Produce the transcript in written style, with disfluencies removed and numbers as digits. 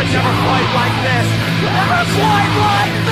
Never quite like this. Never quite like this.